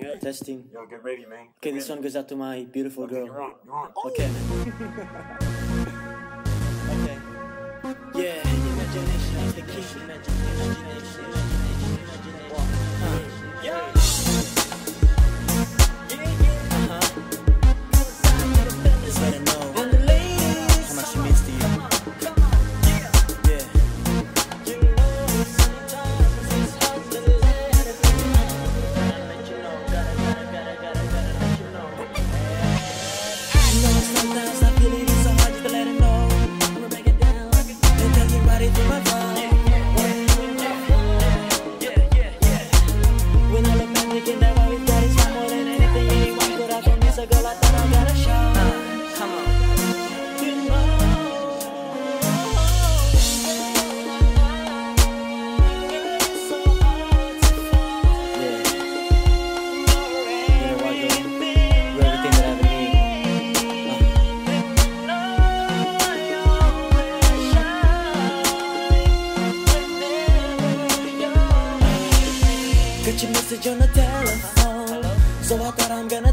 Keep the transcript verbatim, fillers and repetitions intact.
Yeah. Testing. Yo, get ready, man. Okay, get this ready. One goes out to my beautiful okay, girl. You're on. You're on. Oh. Okay, man. Okay. Yeah. Imagination is the key. Imagination. Huh. Yeah. Got your message on the telephone. Hello? So I thought I'm gonna